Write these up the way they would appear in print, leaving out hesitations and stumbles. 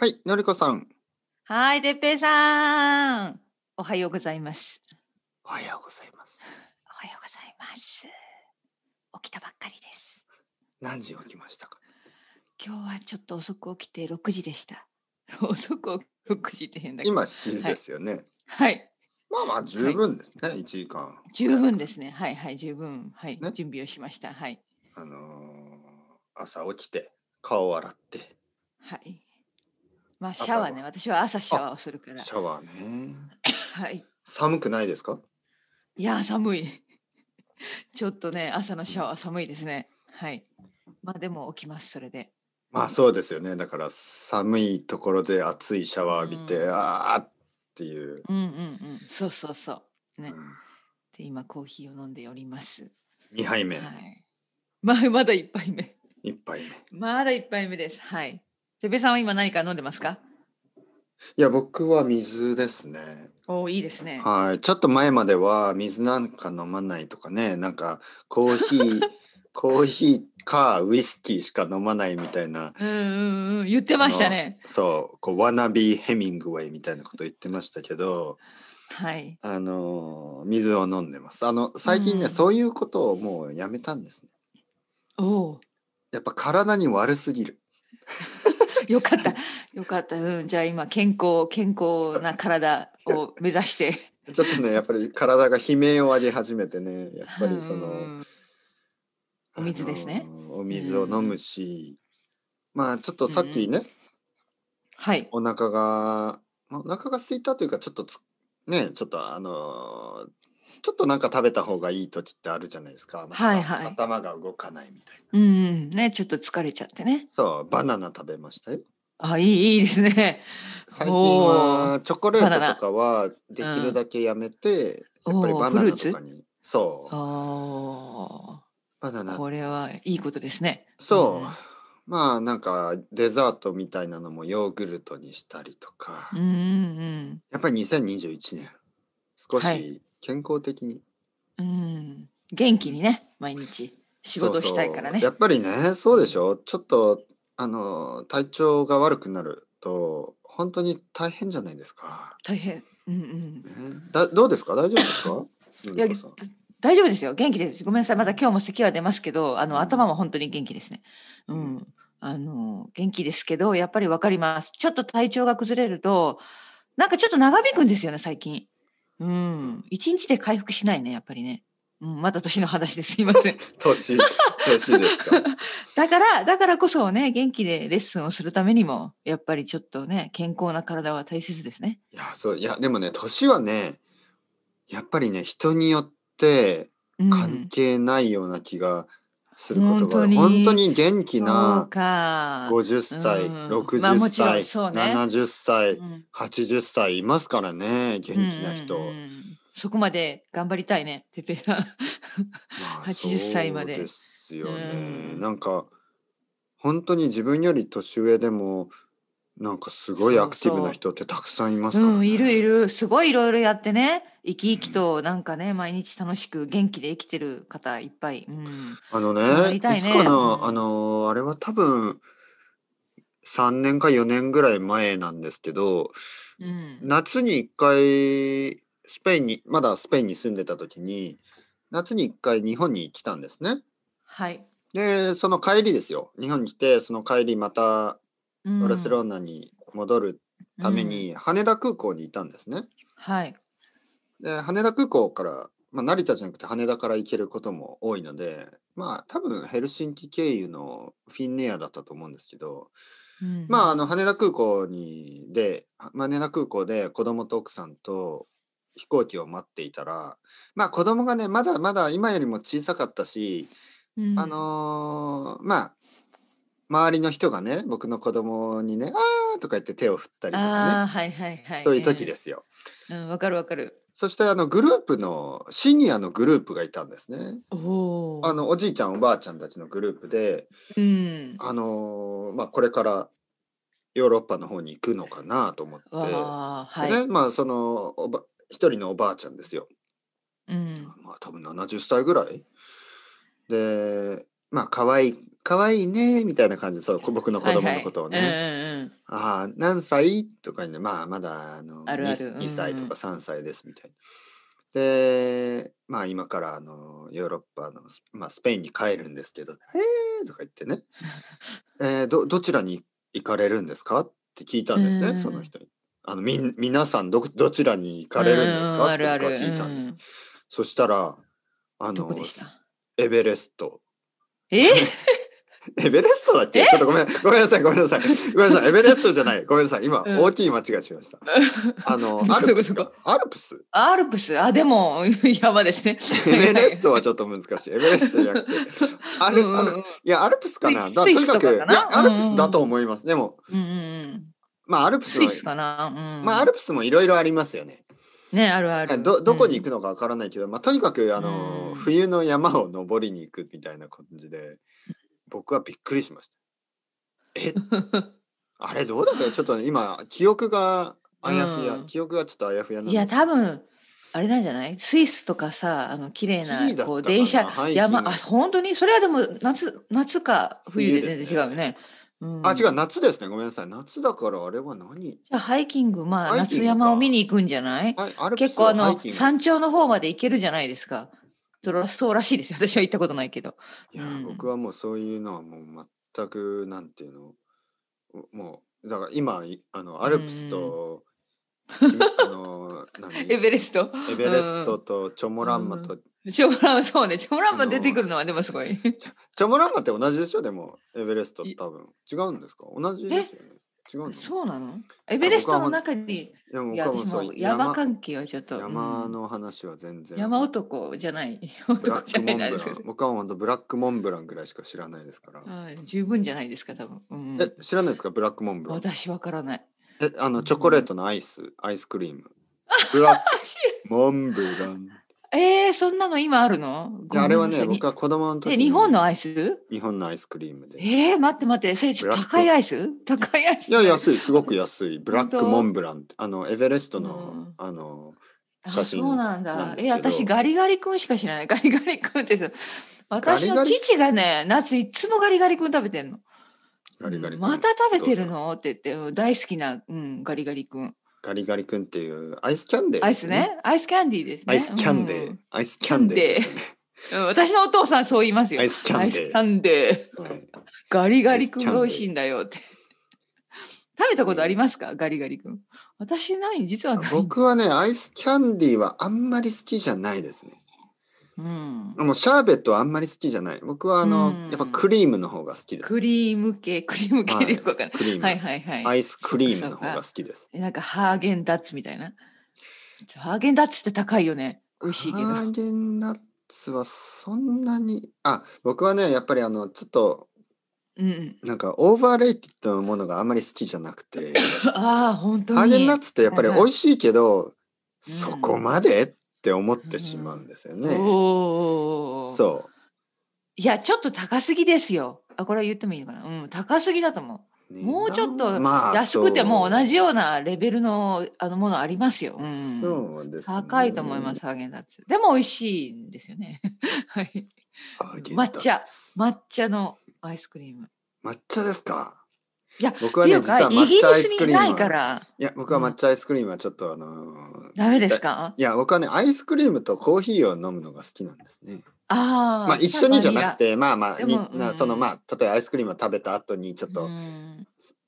はい、のりこさん。はい、てっぺいさん、おはようございます。おはようございます。おはようございます。起きたばっかりです。何時起きましたか？今日はちょっと遅く起きて6時でした。遅く6時って変だけど、今7時ですよね。はい、はい、まあまあ十分ですね、はい、1時間十分ですね。はいはい、十分、はい、ね、準備をしました。はい、朝起きて顔洗って、はい、まあシャワーね、私は朝シャワーをするから。シャワーねはい、寒くないですか？いや寒いちょっとね、朝のシャワー寒いですね。はい、まあでも起きます、それで。まあそうですよね。だから寒いところで暑いシャワー浴びて、あーっていう。うんうんうん、そうそうそうね、で今コーヒーを飲んでおります。2杯目。はい、まだ1杯目。1杯目、まだ1杯目です。はい、てっぺいさんは今何か飲んでますか？いや、僕は水ですね。おー、いいですね。はい、ちょっと前までは水なんか飲まないとかね、なんかコーヒーかウイスキーしか飲まないみたいな言ってましたね。そう、こうワナビーヘミングウェイみたいなこと言ってましたけど、はい、水を飲んでます。最近ね、そういうことをもうやめたんですね。おー、やっぱ体に悪すぎるよかったよかった、うん、じゃあ今健康な体を目指してちょっとね、やっぱり体が悲鳴を上げ始めてね、やっぱりそのお水ですね、お水を飲むし、まあちょっとさっきね、はい、お腹が空いたというか、ちょっとね、ちょっとちょっとなんか食べた方がいい時ってあるじゃないですか。はいはい、頭が動かないみたいな。うんね、ちょっと疲れちゃってね。そう、バナナ食べましたよ。あ、いいですね。最近はチョコレートとかはできるだけやめて、やっぱりバナナとかに。そう。ああ、バナナ。これはいいことですね。そう。まあなんかデザートみたいなのもヨーグルトにしたりとか。やっぱり2021年少し、はい、健康的に、うん、元気にね、毎日仕事したいからね。そうそう、やっぱりね、そうでしょ。ちょっと体調が悪くなると本当に大変じゃないですか。大変、うんうんね、どうですか、大丈夫ですかいや、大丈夫ですよ、元気です。ごめんなさい、まだ今日も咳は出ますけど、頭も本当に元気ですね。うん、うん、元気ですけど、やっぱり分かります。ちょっと体調が崩れるとなんかちょっと長引くんですよね、最近。うん、1日で回復しないね、やっぱりね。うん、また年の話です、すいません。年ですか。だからこそね、元気でレッスンをするためにも、やっぱりちょっとね、健康な体は大切ですね。いや、そう、いや、でもね、年はね、やっぱりね、人によって関係ないような気がすることが、本当に元気な50歳、60歳、70歳、80歳いますからね、元気な人。そこまで頑張りたいね、てっぺいさん。80歳まで。そうですよね。なんか本当に自分より年上でもなんかすごいアクティブな人ってたくさんいますからね。うん、いるいる、すごいいろいろやってね、生き生きとなんかね、毎日楽しく元気で生きてる方いっぱい。うん、ね、いつかな、あれは多分3年か4年ぐらい前なんですけど、うん、夏に1回スペインに住んでた時に、夏に1回日本に来たんですね。はい。で、その帰りですよ。日本に来て、その帰りまたバルセロナに戻るために羽田空港にいたんですね。はい。で、羽田空港から、まあ、成田じゃなくて羽田から行けることも多いので、まあ多分ヘルシンキ経由のフィンネアだったと思うんですけど、うん、まあ羽田空港で子供と奥さんと飛行機を待っていたら、まあ子供がね、まだまだ今よりも小さかったし、うん、まあ周りの人がね、僕の子供にね、あーとか言って手を振ったりとかね、はいはいはい、そういう時ですよ。うん、わかるわかる。そしてシニアのグループがいたんですね。おじいちゃんおばあちゃんたちのグループで、うん、まあこれからヨーロッパの方に行くのかなと思って、はいね、まあその一人のおばあちゃんですよ。うん、まあ多分70歳ぐらいで、まあ可愛い可愛いねみたいな感じで、そう僕の子供のことをね、はいはいうんうん、ああ何歳とかにね、まあまだあるある 2歳とか3歳ですみたいな、うんうん、でまあ今からヨーロッパの、まあ、スペインに帰るんですけど、とか言ってねどちらに行かれるんですかって聞いたんですね、うんうん、その人に皆さん どちらに行かれるんですかって聞いたんです、うん、そしたらエベレストエベレストだっけ？ちょっとごめんなさいエベレストじゃないごめんなさい今、うん、大きい間違いしましたアルプスあでもやばですねエベレストはちょっと難しいエベレストじゃなくていやアルプスかなとにかくかなアルプスだと思います、うん、でも、うんうん、まあアルプスはかな、うんまあ、アルプスもいろいろありますよねね、あるある どこに行くのかわからないけど、うんまあ、とにかく冬の山を登りに行くみたいな感じで僕はびっくりしましたあれどうだったちょっと今記憶がちょっとあやふやなんでいや多分あれなんじゃないスイスとかさ綺麗なこう電車山あ本当にそれはでも夏か冬で全然違うよねうん、あ違う夏ですねごめんなさい夏だからあれは何じゃあハイキングまあ夏山を見に行くんじゃない結構山頂の方まで行けるじゃないですかそうらしいですよ私は行ったことないけどいや、うん、僕はもうそういうのはもう全くなんていうのもうだから今アルプスと、うん、エベレストとチョモランマと、うんチョモランマそうねチョモランマ出てくるのはでもすごいチョモランマって同じでしょでもエベレストと多分違うんですか同じですよね違うのそうなのエベレストの中にいやでも山関係はちょっと山の話は全然、うん、山男じゃない男じゃないですけど僕は本当ブラックモンブランぐらいしか知らないですからあ十分じゃないですか多分、うん、知らないですかブラックモンブラン私わからないチョコレートのアイスクリームブラックモンブランそんなの今あるの？あれはね、僕は子供の時に日本のアイス？日本のアイスクリームで。待って、それちょっと高いアイス？高いアイス？いや安い、すごく安い。ブラックモンブラン、エベレストの、うん、写真なんですけど。そうなんだ。私ガリガリ君しか知らない。ガリガリ君って、私の父がね、夏いつもガリガリ君食べてんの。ガリガリ君。また食べてるの？って言って大好きな、うん、ガリガリ君。ガリガリ君っていうアイスキャンデー、ね、アイスねアイスキャンディーですねアイスキャンデー、うん、アイスキャンデー、うん、私のお父さんそう言いますよアイスキャンデー、はい、ガリガリ君が美味しいんだよって食べたことありますか、ガリガリ君私ない実はない僕はねアイスキャンディーはあんまり好きじゃないですね、うん、もうシャーベットはあんまり好きじゃない僕はやっぱクリームの方が好きです、ね、クリーム系でよくわかんない、はい、アイスクリームの方が好きですなんかハーゲンダッツみたいなハーゲンダッツって高いよね美味しいけどハーゲンダッツはそんなに僕はねやっぱりちょっと、うん、なんかオーバーレイティッドのものがあんまり好きじゃなくて本当にハーゲンダッツってやっぱり美味しいけど、はいはい、そこまで、うんって思ってしまうんですよね、うん、そういやちょっと高すぎですよこれは言ってもいいのかな、うん、高すぎだと思う、ね、もうちょっと安くても同じようなレベルのものありますよ、うん、そうですね、高いと思いますハーゲンダッツでも美味しいんですよね、はい、抹茶のアイスクリーム抹茶ですかいや僕はね実は抹茶アイスクリームいや僕は抹茶アイスクリームはちょっとダメですかいや僕はねアイスクリームとコーヒーを飲むのが好きなんですねまあ一緒にじゃなくて例えばアイスクリームを食べた後にちょっと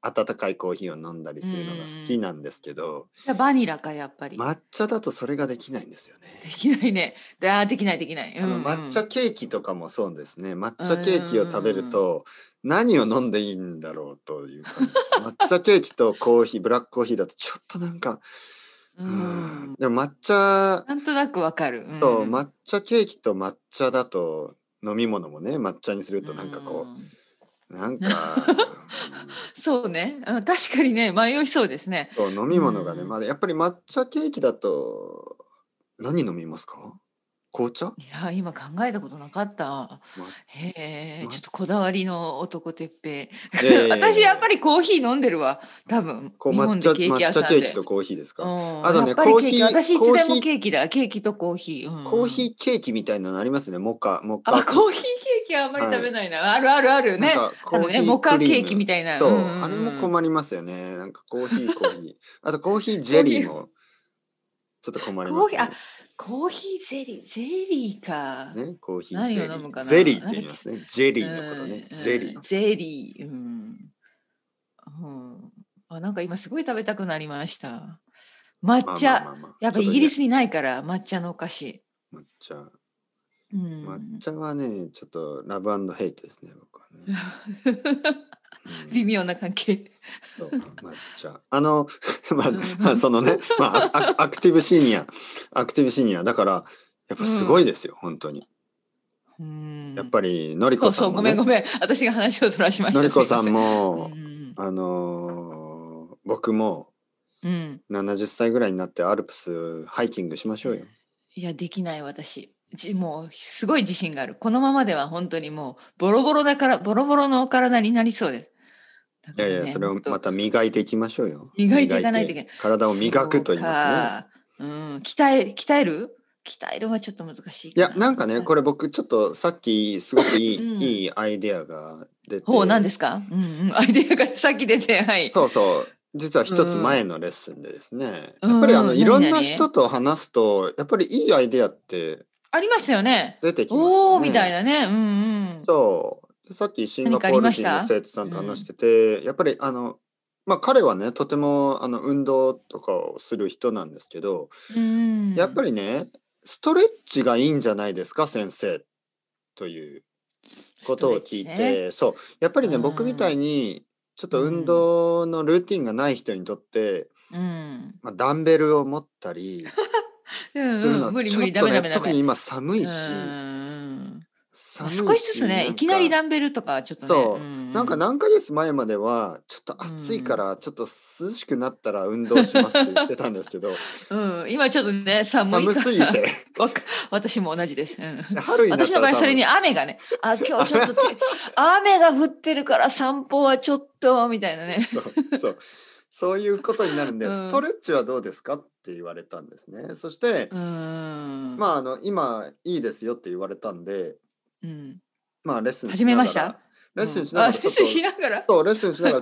温かいコーヒーを飲んだりするのが好きなんですけどバニラかやっぱり抹茶だとそれができないんですよねできないねできない、うんうん、抹茶ケーキとかもそうですね抹茶ケーキを食べると、うんうん何を飲んでいいんだろうという感じ抹茶ケーキとコーヒーブラックコーヒーだとちょっとなんかうんでも抹茶なんとなくわかる、うん、そう抹茶ケーキと抹茶だと飲み物もね抹茶にするとなんかこうなんかそうね確かにね迷いそうですねそう飲み物がねまだやっぱり抹茶ケーキだと何飲みますか紅茶？いや今考えたことなかった、へえちょっとこだわりの男てっぺい私やっぱりコーヒー飲んでるわ多分こう日本でケーキ屋さんで抹茶ケーキとコーヒーですかあとねコーヒー私いつでもケーキだケーキとコーヒー、うん、コーヒーケーキみたいなのありますねモカコーヒーケケーキはあんまり食べないな、はい、あるあるあるね、モカケーキみたいな、そう、うん、あれも困りますよね。なんかコーヒーあとコーヒージェリーもちょっと困ります、ね、コーヒーゼリーか、ね、コーヒーゼリー何を飲むかな、ゼリーって言いますね、ジェリーのことね、ゼリー、ゼリー、うん、うん、あ、なんか今すごい食べたくなりました。抹茶、やっぱイギリスにないから、抹茶のお菓子。抹茶、うん、抹茶はね、ちょっとラブ&ヘイトですね、僕はね。微妙な関係。そう、抹茶。そのね、アクティブシニアだからやっぱすごいですよ、うん、本当に。やっぱりのりこさんも、ね、そうそう、ごめん、私が話をそらしました。のりこさんも、うん、僕も。うん、70歳ぐらいになってアルプスハイキングしましょうよ。いや、できない、私もうすごい自信がある。このままでは本当にもうボロボロのお体になりそうです。だからね、いやいや、それをまた磨いていきましょうよ。磨いていかないといけない。体を磨くと言いますね。うん、鍛えるはちょっと難しいかな。いや、なんかね、これ僕ちょっとさっきすごくいい、うん、いいアイデアが出て。ほう、何ですか？うんうん、アイデアがさっき出て、はい。そうそう。実は一つ前のレッスンでですね、うん、やっぱりいろんな人と話すとやっぱりいいアイデアってありますよね、出てきますよね、おーみたいなね、うんうん、そうさっきシンガポール人の生徒さんと話してて、うん、やっぱりまあ、彼はねとても運動とかをする人なんですけど、うん、やっぱりねストレッチがいいんじゃないですか先生ということを聞いて、ね、そうやっぱりね、うん、僕みたいにちょっと運動のルーティンがない人にとって、うんまあ、ダンベルを持ったりするのはちょっとね、特に今寒いし、うん寒いし、少しずつね、いきなりダンベルとかちょっとね、そう、うん、なんか何ヶ月前まではちょっと暑いからちょっと涼しくなったら運動しますって言ってたんですけど、うん、今ちょっとね寒すぎて私も同じです、うん、春になったら私の場合それに雨がね、あ、今日ちょっと雨が降ってるから散歩はちょっとみたいなね、そういうことになるんで、うん、ストレッチはどうですかって言われたんですね。そしてまあ今いいですよって言われたんで、うん、まあレッスンしながら、始めました。レッスンしながら、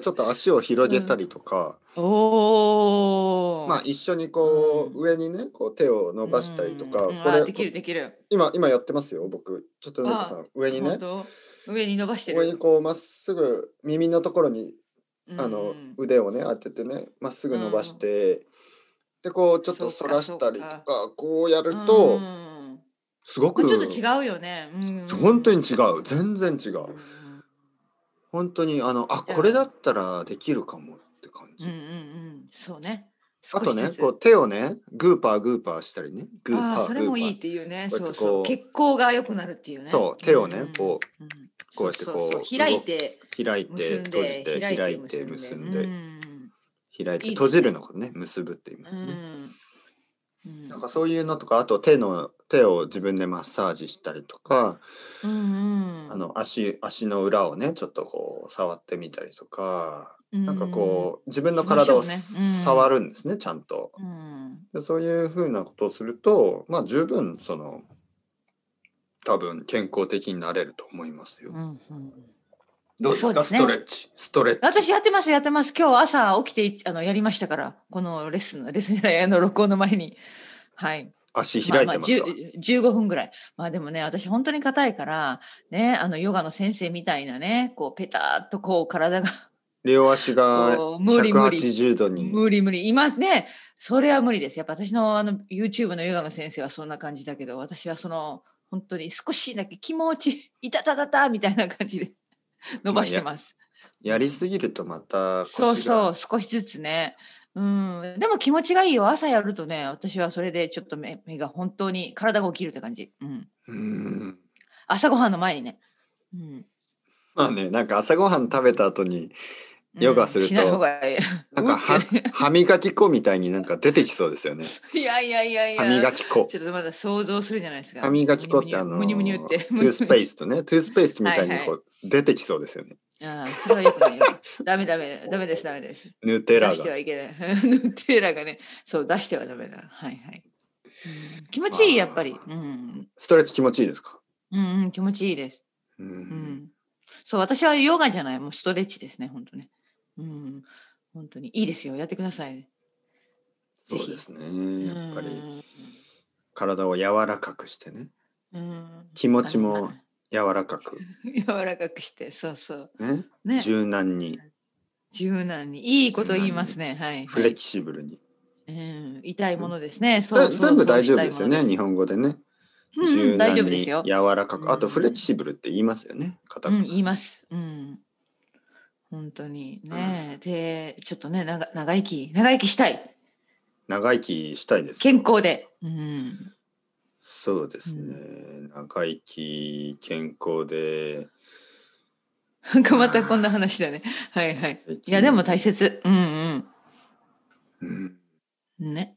ちょっと足を広げたりとか、うん、おまあ一緒にこう、うん、上にねこう手を伸ばしたりとか、うん、これできる。今やってますよ僕。ちょっとのりこさん上にね、上に伸ばしてる。上にこうまっすぐ耳のところに腕をね当ててねまっすぐ伸ばして、うん、でこうちょっと反らしたりとかこうやると。うんすごくちょっと違うよね、うん、本当に違う、全然違う、本当にあこれだったらできるかもって感じ、うんうんうん、そうね、あとねこう手をねグーパーしたりね、グーパーグーパー、それもいいっていうね、そう血行が良くなるっていうね、そう手をねこう、うんうん、こうやってこう開いて閉じて開いて結んで、うん、開いて閉じるのことね結ぶって言いますね、うんなんかそういうのとか、あと手を自分でマッサージしたりとか、うんうん、足の裏をねちょっとこう触ってみたりとか、うん、なんかこう自分の体を触るんですね、うん、ちゃんと、うん、でそういうふうなことをするとまあ十分多分健康的になれると思いますよ、うんうん、どうですか、そうですね、ストレッチ私やってます今日朝起きてやりましたから、このレッスン録音の前に、はい足開いてますか、まあ、15分ぐらい。まあでもね、私本当に硬いからね、ヨガの先生みたいなね、こうペタッとこう体が両足が180度に無理いますね。それは無理です。やっぱ私のYouTube のヨガの先生はそんな感じだけど、私は本当に少しだけ気持ちいたたたたみたいな感じで伸ばしてます。やりすぎるとまた腰がそう少しずつね。うん、でも気持ちがいいよ。朝やるとね、私はそれでちょっと目が本当に体が起きるって感じ、うん、うん朝ごはんの前にね、うん、まあね、なんか朝ごはん食べた後にヨガすると、うん、しない方がいいなんか歯磨き粉みたいになんか出てきそうですよねいや歯磨き粉ちょっとまだ想像するじゃないですか、歯磨き粉ってトゥースペーストね、トゥースペーストみたいにこう、はい、出てきそうですよね。ああ、それはよくないよ。ダメです。ヌテラが出してはいけない。ヌテラがね、そう出してはダメだ。はいはい。うん、気持ちいいやっぱり、うん。ストレッチ気持ちいいですか？うん、気持ちいいです。うんうん、そう私はヨガじゃない、もうストレッチですね、本当ね、うん、本当にいいですよ、やってください。そうですね、やっぱり、うん、体を柔らかくしてね、うん、気持ちも柔らかく柔らかくして、そうそう、ねね、柔軟に、柔軟に、いいこと言いますね、はい、フレキシブルに、うん、痛いものですね、うん、そうそう、全部大丈夫ですよね、日本語でね、うん、柔軟に柔らかく、うん、あとフレキシブルって言いますよね、片言、うん、言います、うん、本当にね、うん、でちょっとね、長生きしたい、長生きしたいです、健康で、うん、そうですね、うん、長生き健康で、なんかまたこんな話だね、はいはい、いやでも大切、うんうん、うんね、